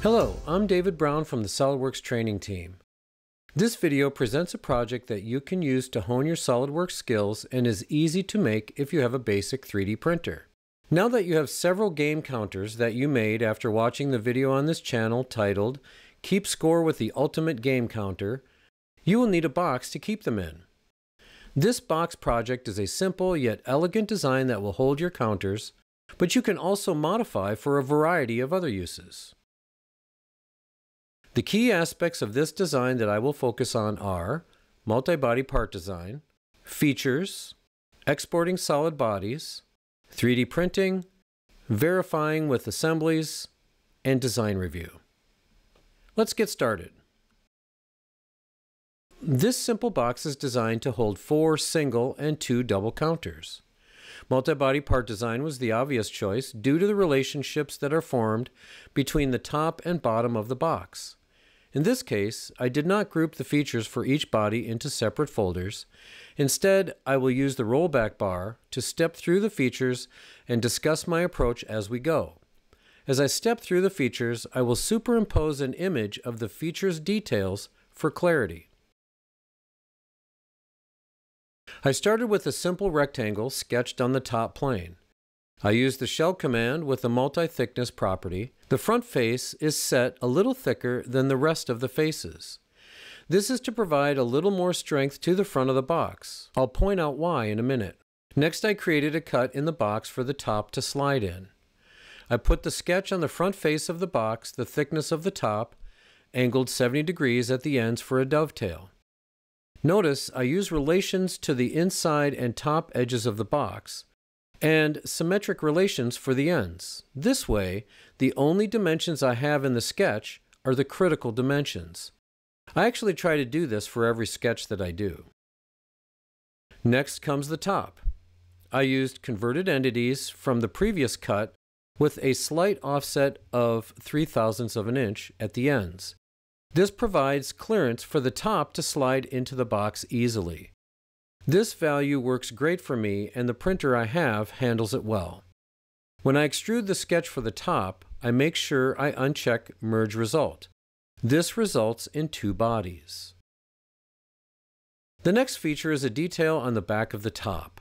Hello, I'm David Brown from the SOLIDWORKS training team. This video presents a project that you can use to hone your SOLIDWORKS skills and is easy to make if you have a basic 3D printer. Now that you have several game counters that you made after watching the video on this channel titled Keep Score with the Ultimate Game Counter, you will need a box to keep them in. This box project is a simple yet elegant design that will hold your counters, but you can also modify for a variety of other uses. The key aspects of this design that I will focus on are multibody part design, features, exporting solid bodies, 3D printing, verifying with assemblies, and design review. Let's get started. This simple box is designed to hold 4 single and 2 double counters. Multibody part design was the obvious choice due to the relationships that are formed between the top and bottom of the box. In this case, I did not group the features for each body into separate folders. Instead, I will use the rollback bar to step through the features and discuss my approach as we go. As I step through the features, I will superimpose an image of the features details for clarity. I started with a simple rectangle sketched on the top plane. I used the shell command with the multi-thickness property. The front face is set a little thicker than the rest of the faces. This is to provide a little more strength to the front of the box. I'll point out why in a minute. Next, I created a cut in the box for the top to slide in. I put the sketch on the front face of the box, the thickness of the top, angled 70 degrees at the ends for a dovetail. Notice I use relations to the inside and top edges of the box, and symmetric relations for the ends. This way, the only dimensions I have in the sketch are the critical dimensions. I actually try to do this for every sketch that I do. Next comes the top. I used converted entities from the previous cut with a slight offset of 0.003 of an inch at the ends. This provides clearance for the top to slide into the box easily. This value works great for me, and the printer I have handles it well. When I extrude the sketch for the top, I make sure I uncheck Merge Result. This results in 2 bodies. The next feature is a detail on the back of the top.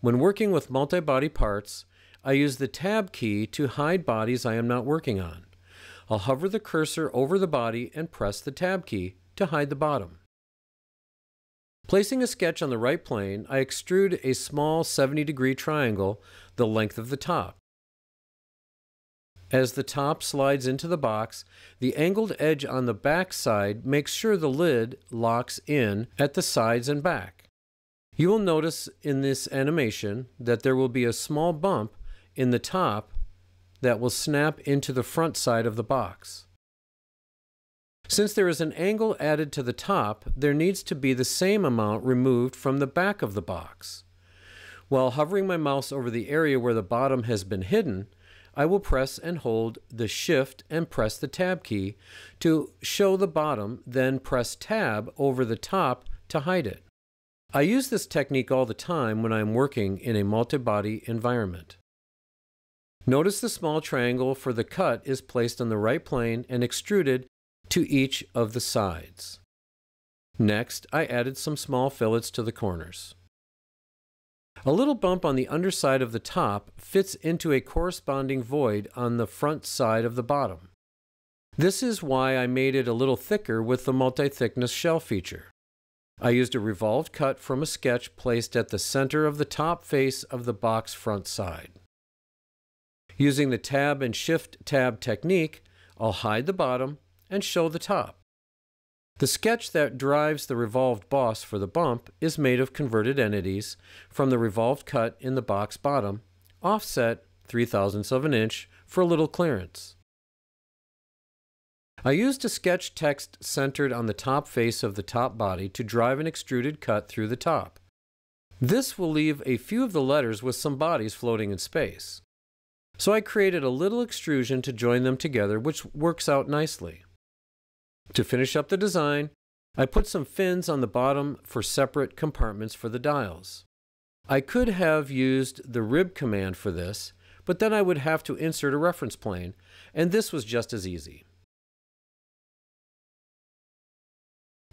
When working with multibody parts, I use the Tab key to hide bodies I am not working on. I'll hover the cursor over the body and press the Tab key to hide the bottom. Placing a sketch on the right plane, I extrude a small 70-degree triangle the length of the top. As the top slides into the box, the angled edge on the back side makes sure the lid locks in at the sides and back. You will notice in this animation that there will be a small bump in the top that will snap into the front side of the box. Since there is an angle added to the top, there needs to be the same amount removed from the back of the box. While hovering my mouse over the area where the bottom has been hidden, I will press and hold the Shift and press the Tab key to show the bottom, then press Tab over the top to hide it. I use this technique all the time when I am working in a multibody environment. Notice the small triangle for the cut is placed on the right plane and extruded to each of the sides. Next, I added some small fillets to the corners. A little bump on the underside of the top fits into a corresponding void on the front side of the bottom. This is why I made it a little thicker with the multi-thickness shell feature. I used a revolved cut from a sketch placed at the center of the top face of the box front side. Using the Tab and Shift-Tab technique, I'll hide the bottom and show the top. The sketch that drives the revolved boss for the bump is made of converted entities from the revolved cut in the box bottom, offset 0.003 of an inch for a little clearance. I used a sketch text centered on the top face of the top body to drive an extruded cut through the top. This will leave a few of the letters with some bodies floating in space. So I created a little extrusion to join them together, which works out nicely. To finish up the design, I put some fins on the bottom for separate compartments for the dials. I could have used the rib command for this, but then I would have to insert a reference plane, and this was just as easy.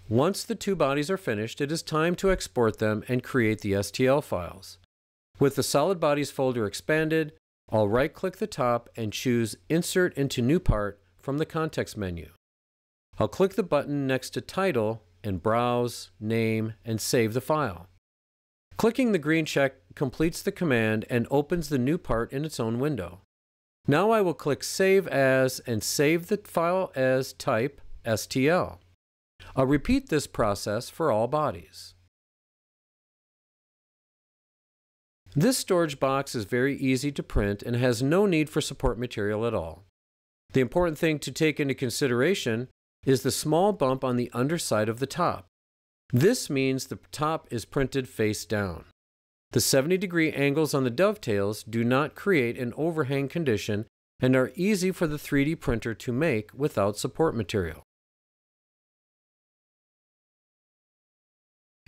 Once the two bodies are finished, it is time to export them and create the STL files. With the Solid Bodies folder expanded, I'll right-click the top and choose Insert into New Part from the context menu. I'll click the button next to Title and browse, name, and save the file. Clicking the green check completes the command and opens the new part in its own window. Now I will click Save As and save the file as type STL. I'll repeat this process for all bodies. This storage box is very easy to print and has no need for support material at all. The important thing to take into consideration is the small bump on the underside of the top. This means the top is printed face down. The 70-degree angles on the dovetails do not create an overhang condition and are easy for the 3D printer to make without support material.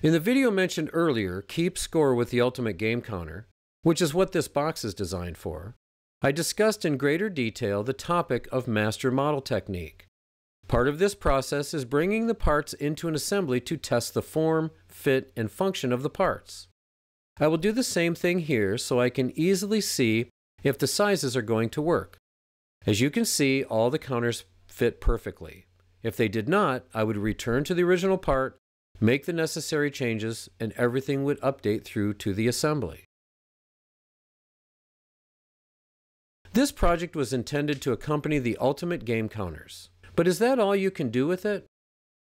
In the video mentioned earlier, Keep Score with the Ultimate Game Counter, which is what this box is designed for, I discussed in greater detail the topic of master model technique. Part of this process is bringing the parts into an assembly to test the form, fit, and function of the parts. I will do the same thing here so I can easily see if the sizes are going to work. As you can see, all the counters fit perfectly. If they did not, I would return to the original part, make the necessary changes, and everything would update through to the assembly. This project was intended to accompany the Ultimate Game Counters. But is that all you can do with it?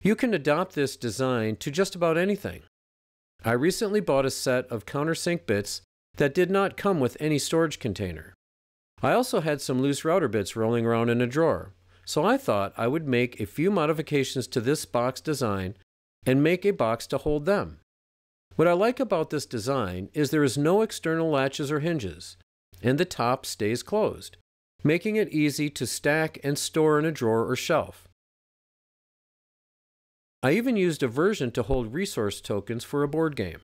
You can adopt this design to just about anything. I recently bought a set of countersink bits that did not come with any storage container. I also had some loose router bits rolling around in a drawer, so I thought I would make a few modifications to this box design and make a box to hold them. What I like about this design is there is no external latches or hinges, and the top stays closed, making it easy to stack and store in a drawer or shelf. I even used a version to hold resource tokens for a board game.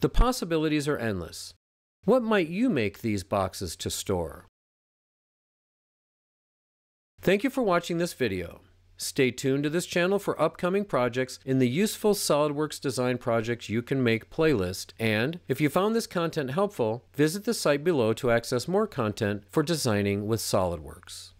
The possibilities are endless. What might you make these boxes to store? Thank you for watching this video. Stay tuned to this channel for upcoming projects in the useful SOLIDWORKS design projects you can make playlist, and if you found this content helpful, visit the site below to access more content for designing with SOLIDWORKS.